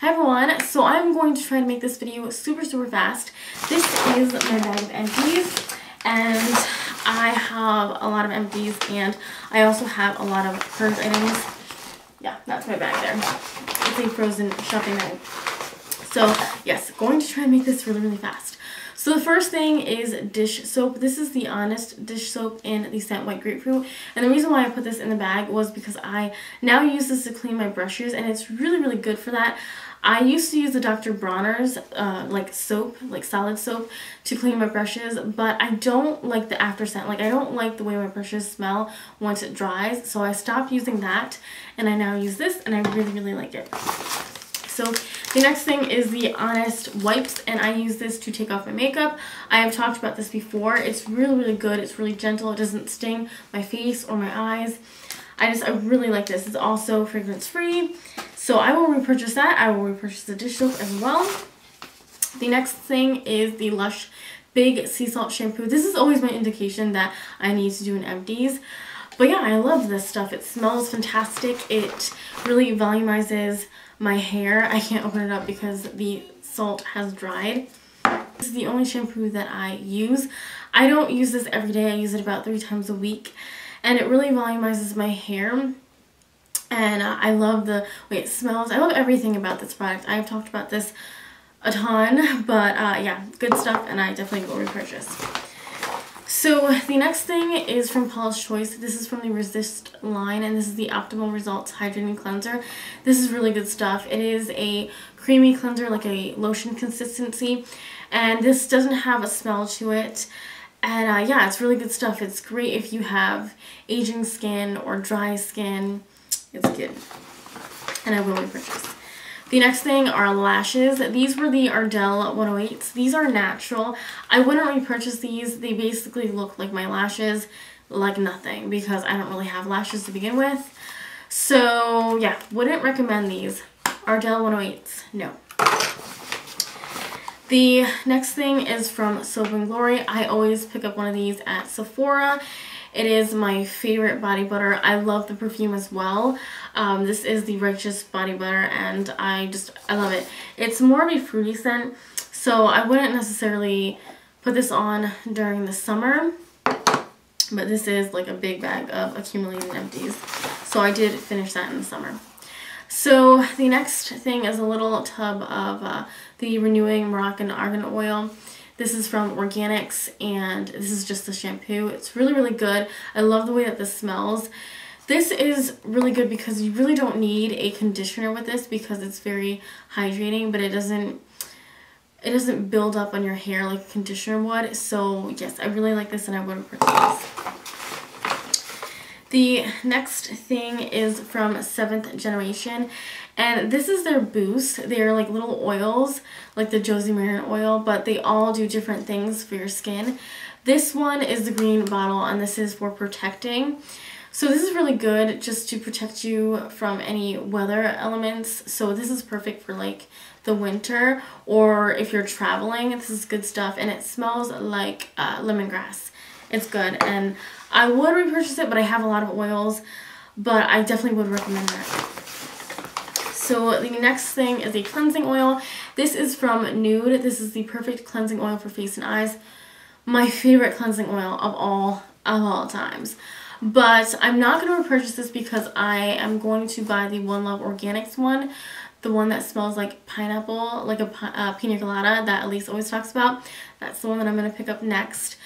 Hi everyone, so I'm going to try to make this video super fast. This is my bag of empties, and I have a lot of empties, and I also have a lot of purse items. Yeah, that's my bag there. It's a frozen shopping bag. So yes, going to try and make this really fast. So the first thing is dish soap. This is the Honest dish soap in the scent White Grapefruit. And the reason why I put this in the bag was because I now use this to clean my brushes, and it's really good for that. I used to use the Dr. Bronner's like soap, like solid soap, to clean my brushes, but I don't like the after scent. Like, I don't like the way my brushes smell once it dries, so I stopped using that, and I now use this, and I really like it. So the next thing is the Honest wipes, and I use this to take off my makeup. I have talked about this before. It's really good. It's really gentle. It doesn't sting my face or my eyes. I really like this. It's also fragrance free. So I will repurchase that. I will repurchase the dish soap as well. The next thing is the Lush Big Sea Salt Shampoo. This is always my indication that I need to do an empties. But yeah, I love this stuff. It smells fantastic. It really volumizes my hair. I can't open it up because the salt has dried. This is the only shampoo that I use. I don't use this every day. I use it about 3 times a week. And it really volumizes my hair. And I love the way it smells. I love everything about this product. I've talked about this a ton. But yeah, good stuff. And I definitely will repurchase. So the next thing is from Paula's Choice. This is from the Resist line, and this is the Optimal Results Hydrating Cleanser. This is really good stuff. It is a creamy cleanser, like a lotion consistency, and this doesn't have a smell to it. And yeah, it's really good stuff. It's great if you have aging skin or dry skin. It's good, and I will repurchase. The next thing are lashes. These were the Ardell 108s. These are natural. I wouldn't repurchase these. They basically look like my lashes, like nothing, because I don't really have lashes to begin with. So yeah, wouldn't recommend these. Ardell 108s, no. The next thing is from Soap and Glory. I always pick up one of these at Sephora. It is my favorite body butter. I love the perfume as well. This is the Righteous Body Butter, and I love it. It's more of a fruity scent, so I wouldn't necessarily put this on during the summer. But this is like a big bag of accumulated empties, so I did finish that in the summer. So the next thing is a little tub of the Renewing Moroccan Argan Oil. This is from Organix, and this is just the shampoo. It's really good. I love the way that this smells. This is really good because you really don't need a conditioner with this because it's very hydrating, but it doesn't build up on your hair like a conditioner would. So yes, I really like this, and I would purchase this. The next thing is from Seventh Generation, and this is their Boost. They're like little oils, like the Josie Maran oil, but they all do different things for your skin. This one is the green bottle, and this is for protecting. So this is really good just to protect you from any weather elements. So this is perfect for like the winter, or if you're traveling. This is good stuff, and it smells like lemongrass. It's good, and I would repurchase it, but I have a lot of oils, but I definitely would recommend that. So the next thing is a cleansing oil. This is from Nude. This is the perfect cleansing oil for face and eyes. My favorite cleansing oil of all times. But I'm not going to repurchase this because I am going to buy the One Love Organics one. The one that smells like pineapple, like a pina colada that Elise always talks about. That's the one that I'm going to pick up next.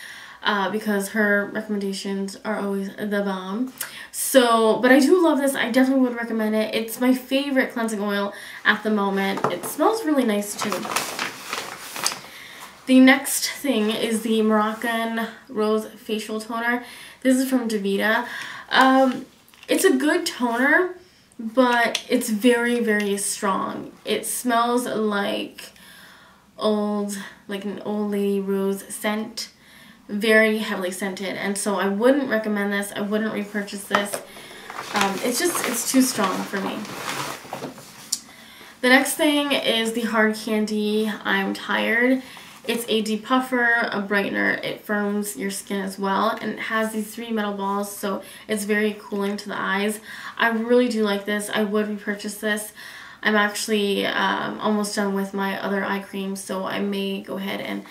Because her recommendations are always the bomb. So, but I do love this. I definitely would recommend it. It's my favorite cleansing oil at the moment. It smells really nice too. The next thing is the Moroccan Rose Facial Toner. This is from Devita. It's a good toner, but it's very strong. It smells like an old lady rose scent. Very heavily scented, and so I wouldn't recommend this. I wouldn't repurchase this. It's too strong for me. The next thing is the Hard Candy I'm Tired. It's a depuffer, a brightener. It firms your skin as well, and it has these 3 metal balls, so it's very cooling to the eyes. I really do like this. I would repurchase this. I'm actually almost done with my other eye cream, so I may go ahead and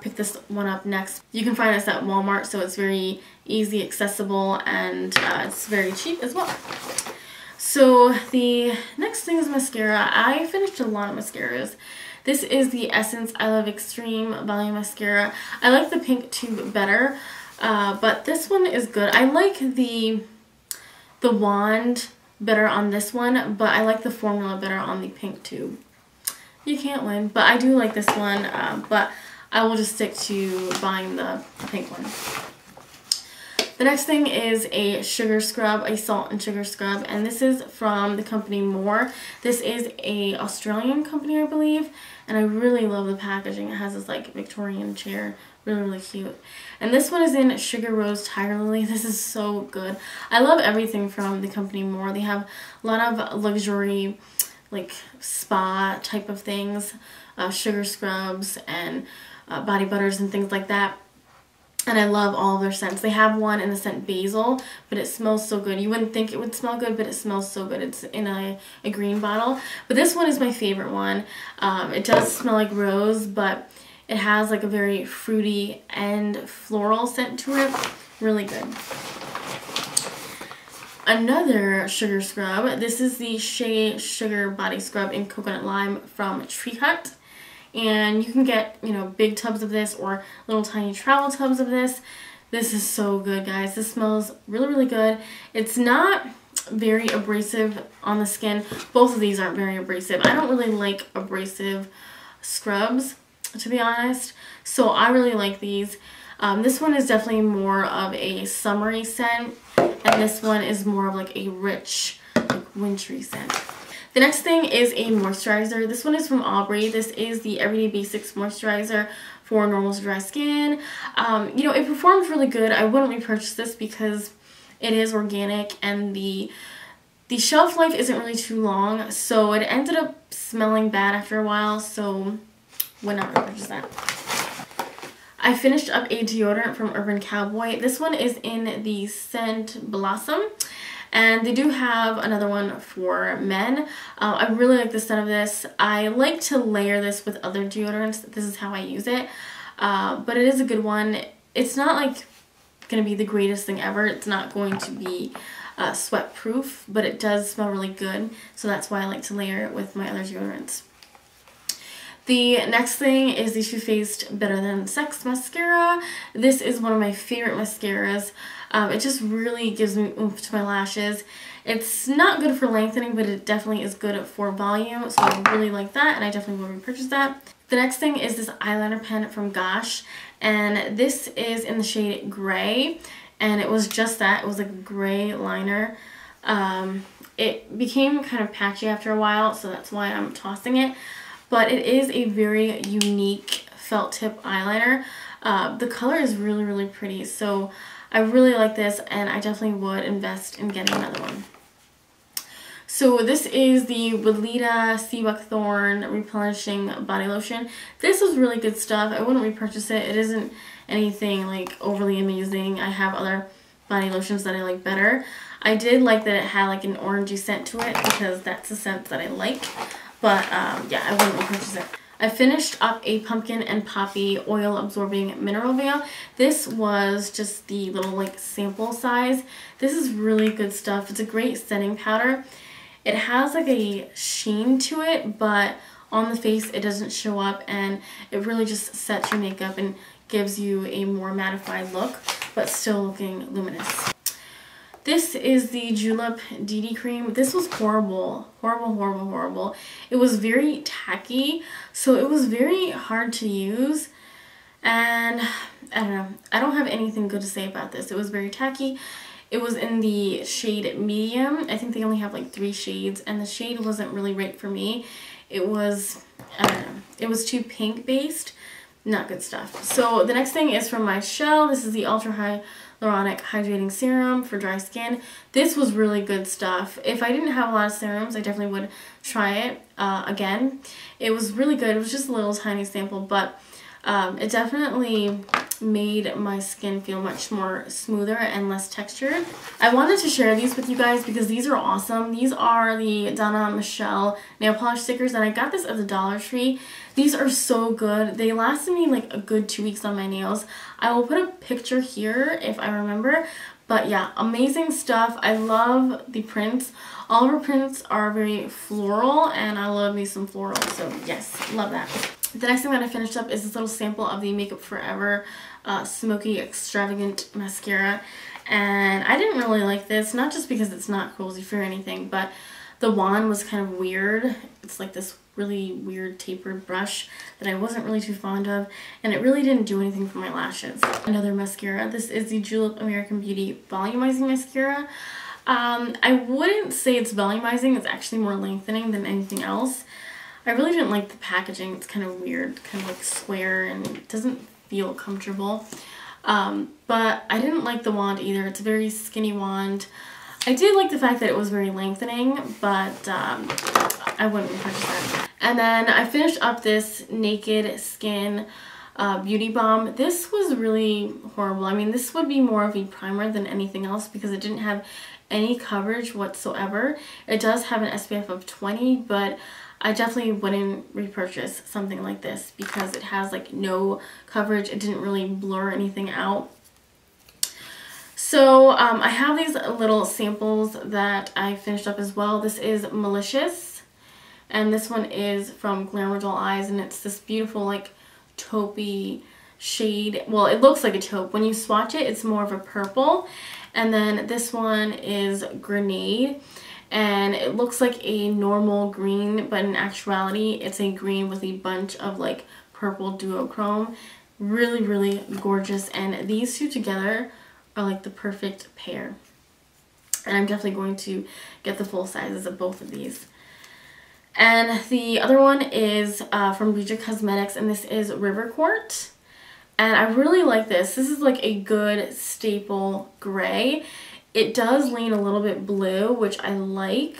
pick this one up next. You can find this at Walmart, so it's very easy, accessible, and it's very cheap as well. So the next thing is mascara. I finished a lot of mascaras. This is the Essence I Love Extreme Volume Mascara. I like the pink tube better, but this one is good. I like the wand better on this one, but I like the formula better on the pink tube. You can't win, but I do like this one, but I will just stick to buying the pink one. The next thing is a sugar scrub, a salt and sugar scrub, and this is from the company Mor. This is an Australian company, I believe, and I really love the packaging. It has this like Victorian chair, really, really cute. And this one is in Sugar Rose Tiger Lily. This is so good. I love everything from the company Mor. They have a lot of luxury, like spa type of things, sugar scrubs and body butters and things like that. And I love all their scents. They have one in the scent basil, but it smells so good. You wouldn't think it would smell good, but it smells so good. It's in a green bottle. But this one is my favorite one. It does smell like rose, but it has like a very fruity and floral scent to it. Really good. Another sugar scrub. This is the Shea Sugar Body Scrub in Coconut Lime from Tree Hut. And you can get, you know, big tubs of this or little tiny travel tubs of this. This is so good, guys. This smells really, really good. It's not very abrasive on the skin. Both of these aren't very abrasive. I don't really like abrasive scrubs, to be honest. So I really like these. This one is definitely more of a summery scent. And this one is more of like a rich, like wintry scent. The next thing is a moisturizer. This one is from Aubrey. This is the Everyday Basics Moisturizer for normal dry skin. You know, it performs really good. I wouldn't repurchase this because it is organic and the shelf life isn't really too long. So it ended up smelling bad after a while. So would not repurchase that. I finished up a deodorant from Herban Cowboy. This one is in the scent Blossom. And they do have another one for men. I really like the scent of this. I like to layer this with other deodorants. This is how I use it. But it is a good one. It's not like going to be the greatest thing ever. It's not going to be sweat proof, but it does smell really good. So that's why I like to layer it with my other deodorants. The next thing is the Too Faced Better Than Sex Mascara. This is one of my favorite mascaras. It just really gives me oomph to my lashes. It's not good for lengthening, but it definitely is good for volume. So I really like that, and I definitely will repurchase that. The next thing is this eyeliner pen from GOSH. And this is in the shade Gray. And it was just that. It was like gray liner. It became kind of patchy after a while, so that's why I'm tossing it. But it is a very unique felt tip eyeliner. The color is really, really pretty. So I really like this, and I definitely would invest in getting another one. So this is the Weleda Sea Buckthorn Replenishing Body Lotion. This is really good stuff. I wouldn't repurchase it. It isn't anything like overly amazing. I have other body lotions that I like better. I did like that it had like an orangey scent to it because that's the scent that I like. But yeah, I wouldn't repurchase it. I finished up a Pumpkin and Poppy Oil Absorbing Mineral Veil. This was just the little like sample size. This is really good stuff. It's a great setting powder. It has like a sheen to it, but on the face it doesn't show up, and it really just sets your makeup and gives you a more mattified look, but still looking luminous. This is the Julep DD Cream. This was horrible. Horrible, horrible, horrible. It was very tacky, so it was very hard to use. And I don't know. I don't have anything good to say about this. It was very tacky. It was in the shade Medium. I think they only have like 3 shades, and the shade wasn't really right for me. It was, I don't know. It was too pink based. Not good stuff. So the next thing is from my shell. This is the Ultra High Hyaluronic Hydrating Serum for dry skin. This was really good stuff. If I didn't have a lot of serums, I definitely would try it again. It was really good. It was just a little tiny sample, but It definitely made my skin feel much more smoother and less textured. I wanted to share these with you guys because these are awesome. These are the Donna Michelle nail polish stickers, and I got this at the Dollar Tree. These are so good. They lasted me like a good 2 weeks on my nails. I will put a picture here if I remember. But yeah, amazing stuff. I love the prints. All of her prints are very floral, and I love me some floral. So yes, love that. The next thing that I finished up is this little sample of the Makeup Forever Smoky Extravagant Mascara. And I didn't really like this, not just because it's not cruelty free or anything, but the wand was kind of weird. It's like this really weird tapered brush that I wasn't really too fond of, and it really didn't do anything for my lashes. Another mascara. This is the Julep American Beauty Volumizing Mascara. I wouldn't say it's volumizing. It's actually more lengthening than anything else. I really didn't like the packaging. It's kind of weird, kind of like square, and it doesn't feel comfortable. But I didn't like the wand either. It's a very skinny wand. I did like the fact that it was very lengthening, but I wouldn't purchase that. And then I finished up this Naked Skin Beauty Balm. This was really horrible. I mean, this would be more of a primer than anything else because it didn't have any coverage whatsoever. It does have an SPF of 20, but I definitely wouldn't repurchase something like this because it has like no coverage. It didn't really blur anything out. So I have these little samples that I finished up as well. This is Malicious, and this one is from Glamour Doll Eyes, and it's this beautiful like taupey shade. Well, it looks like a taupe. When you swatch it, it's more of a purple. And then this one is Grenade, and it looks like a normal green, but in actuality it's a green with a bunch of like purple duochrome. Really, really gorgeous, and these two together are like the perfect pair. And I'm definitely going to get the full sizes of both of these. And the other one is from Brija Cosmetics, and this is River Court. And I really like this. This is like a good staple gray. It does lean a little bit blue, which I like.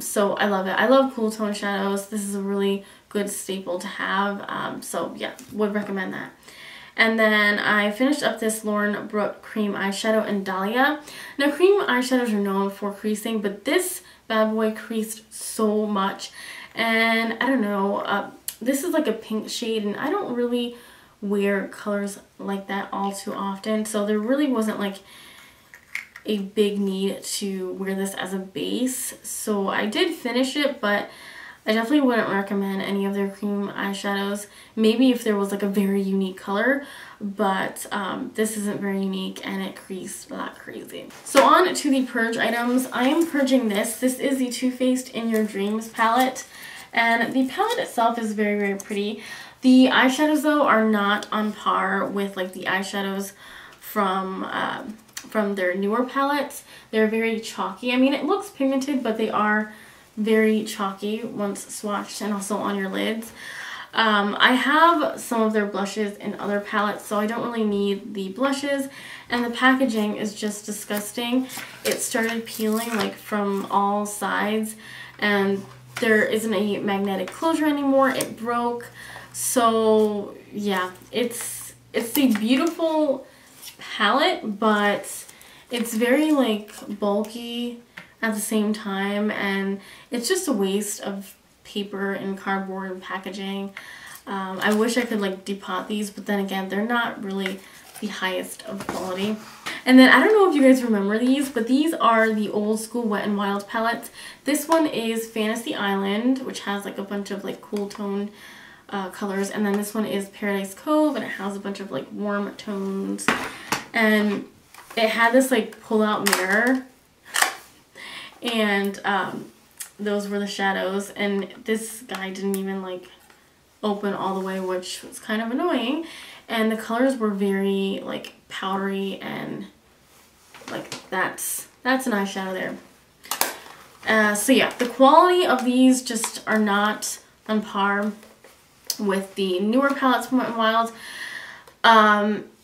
So I love it. I love cool tone shadows. This is a really good staple to have. So yeah, would recommend that. And then I finished up this Lauren Brooke Cream Eyeshadow in Dahlia. Now, cream eyeshadows are known for creasing, but this bad boy creased so much. And I don't know, this is like a pink shade, and I don't really wear colors like that all too often. So there really wasn't like a big need to wear this as a base. So I did finish it, but I definitely wouldn't recommend any of their cream eyeshadows. Maybe if there was like a very unique color, but this isn't very unique, and it creased like crazy. So on to the purge items. I am purging this. This is the Too Faced In Your Dreams palette, and the palette itself is very, very pretty. The eyeshadows though are not on par with like the eyeshadows from their newer palettes. They're very chalky. I mean, it looks pigmented, but they are very chalky once swatched and also on your lids. I have some of their blushes in other palettes, so I don't really need the blushes, and the packaging is just disgusting. It started peeling like from all sides, and there isn't a magnetic closure anymore. It broke. So yeah, it's a beautiful palette, but it's very like bulky at the same time, and it's just a waste of paper and cardboard and packaging. I wish I could like depot these, but then again, they're not really the highest of quality. And then I don't know if you guys remember these, but these are the old school Wet n Wild palettes. This one is Fantasy Island, which has like a bunch of like cool toned colors, and then this one is Paradise Cove, and it has a bunch of like warm tones, and it had this like pull out mirror, and those were the shadows, and this guy didn't even like open all the way, which was kind of annoying, and the colors were very like powdery, and like that's an eyeshadow there. So yeah, the quality of these just are not on par with the newer palettes from Wet n Wild.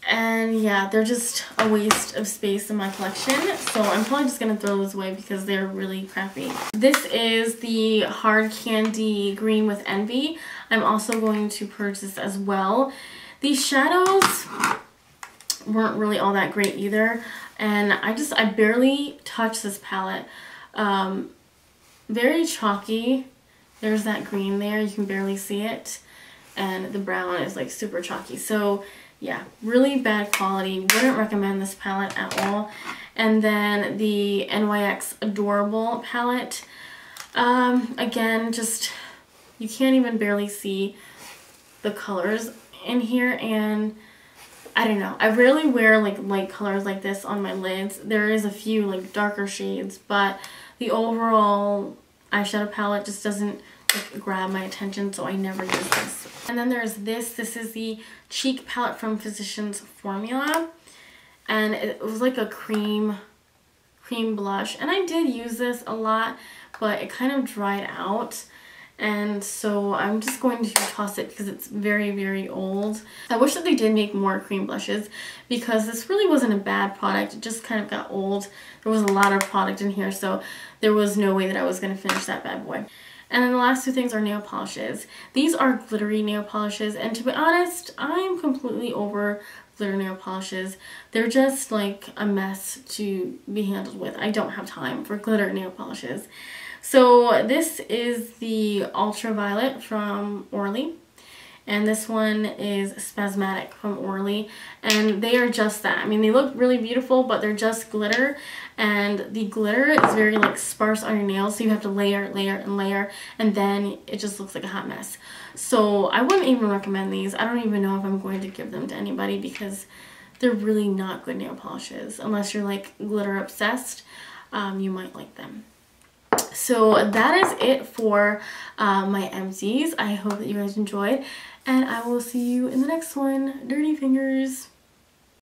And yeah, they're just a waste of space in my collection. So I'm probably just going to throw those away because they're really crappy. This is the Hard Candy Green with Envy. I'm also going to purge this as well. These shadows weren't really all that great either. And I barely touched this palette. Very chalky. There's that green there. You can barely see it. And the brown is like super chalky. So yeah, really bad quality. Wouldn't recommend this palette at all. And then the NYX Adorable palette. Again, just you can't even barely see the colors in here. And I don't know. I rarely wear like light colors like this on my lids. There is a few like darker shades, but the overall eyeshadow palette just doesn't like grab my attention, so I never use this. And then there's this. This is the Cheek palette from Physicians Formula, and it was like a cream blush, and I did use this a lot, but it kind of dried out, and so I'm just going to toss it because it's very, very old. I wish that they did make more cream blushes because this really wasn't a bad product. It just kind of got old. There was a lot of product in here, so there was no way that I was going to finish that bad boy. And then the last two things are nail polishes. These are glittery nail polishes, and to be honest, I'm completely over glitter nail polishes. They're just like a mess to be handled with. I don't have time for glitter nail polishes. So this is the Ultraviolet from Orly, and this one is Spasmatic from Orly, and they are just that. I mean, they look really beautiful, but they're just glitter, and the glitter is very like sparse on your nails, so you have to layer, layer, and layer, and then it just looks like a hot mess. So I wouldn't even recommend these. I don't even know if I'm going to give them to anybody because they're really not good nail polishes. Unless you're like glitter obsessed, you might like them. So that is it for my empties. I hope that you guys enjoyed, and I will see you in the next one. Dirty fingers.